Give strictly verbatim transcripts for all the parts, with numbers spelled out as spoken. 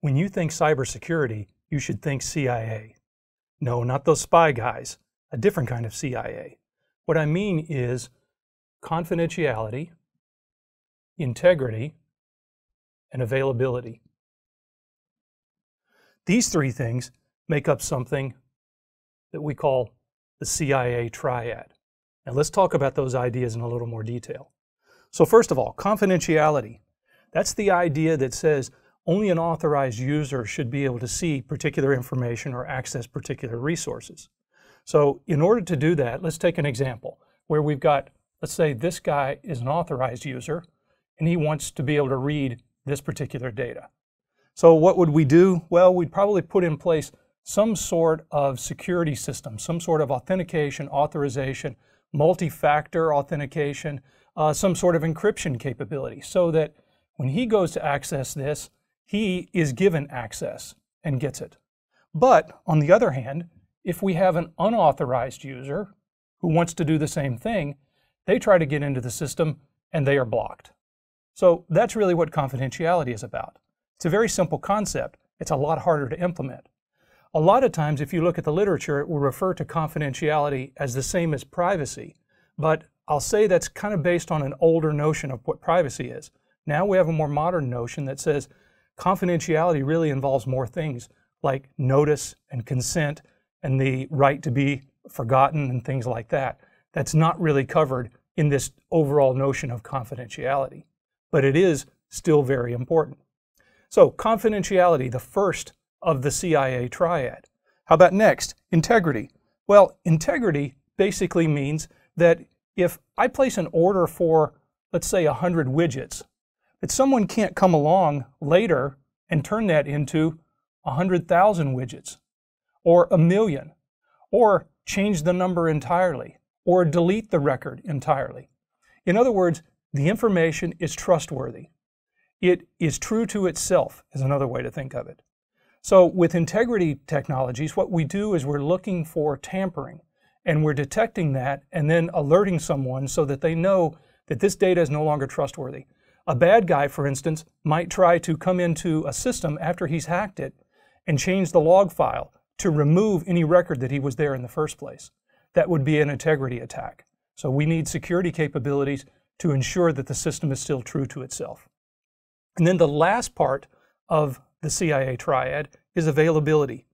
When you think cybersecurity, you should think C I A. No, not those spy guys, a different kind of C I A. What I mean is confidentiality, integrity, and availability. These three things make up something that we call the C I A Triad. And let's talk about those ideas in a little more detail. So first of all, confidentiality. That's the idea that says only an authorized user should be able to see particular information or access particular resources. So in order to do that, let's take an example where we've got, let's say this guy is an authorized user and he wants to be able to read this particular data. So what would we do? Well, we'd probably put in place some sort of security system, some sort of authentication, authorization, multi-factor authentication, uh, some sort of encryption capability so that when he goes to access this, he is given access and gets it. But on the other hand, if we have an unauthorized user who wants to do the same thing, they try to get into the system and they are blocked. So that's really what confidentiality is about. It's a very simple concept. It's a lot harder to implement. A lot of times, if you look at the literature, it will refer to confidentiality as the same as privacy, but I'll say that's kind of based on an older notion of what privacy is. Now we have a more modern notion that says confidentiality really involves more things like notice and consent and the right to be forgotten and things like that. That's not really covered in this overall notion of confidentiality, but it is still very important. So confidentiality, the first of the C I A Triad. How about next? Integrity. Well, integrity basically means that if I place an order for, let's say, one hundred widgets, that someone can't come along later and turn that into one hundred thousand widgets, or a million, or change the number entirely, or delete the record entirely. In other words, the information is trustworthy. It is true to itself, is another way to think of it. So with integrity technologies, what we do is we're looking for tampering, and we're detecting that and then alerting someone so that they know that this data is no longer trustworthy. A bad guy, for instance, might try to come into a system after he's hacked it and change the log file to remove any record that he was there in the first place. That would be an integrity attack. So we need security capabilities to ensure that the system is still true to itself. And then the last part of the C I A Triad is availability.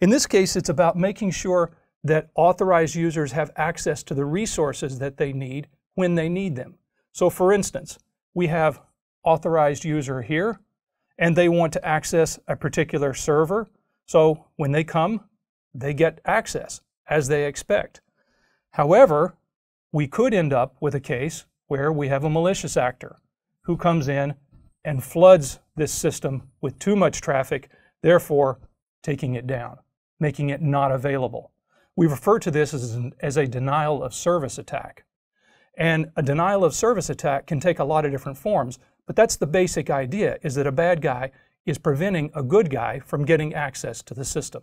In this case, it's about making sure that authorized users have access to the resources that they need when they need them. So for instance, we have authorized user here, and they want to access a particular server. So when they come, they get access as they expect. However, we could end up with a case where we have a malicious actor who comes in and floods this system with too much traffic, therefore taking it down, making it not available. We refer to this as, an, as a denial of service attack. And a denial of service attack can take a lot of different forms, but that's the basic idea, is that a bad guy is preventing a good guy from getting access to the system.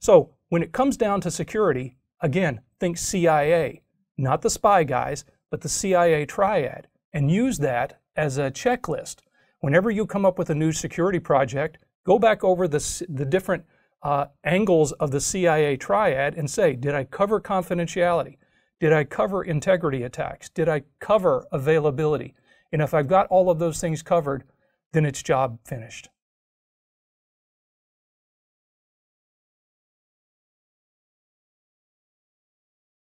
So when it comes down to security, again, think C I A, not the spy guys, but the C I A Triad, and use that as a checklist. Whenever you come up with a new security project, go back over the, the different uh, angles of the C I A Triad and say, did I cover confidentiality? Did I cover integrity attacks? Did I cover availability? And if I've got all of those things covered, then it's job finished.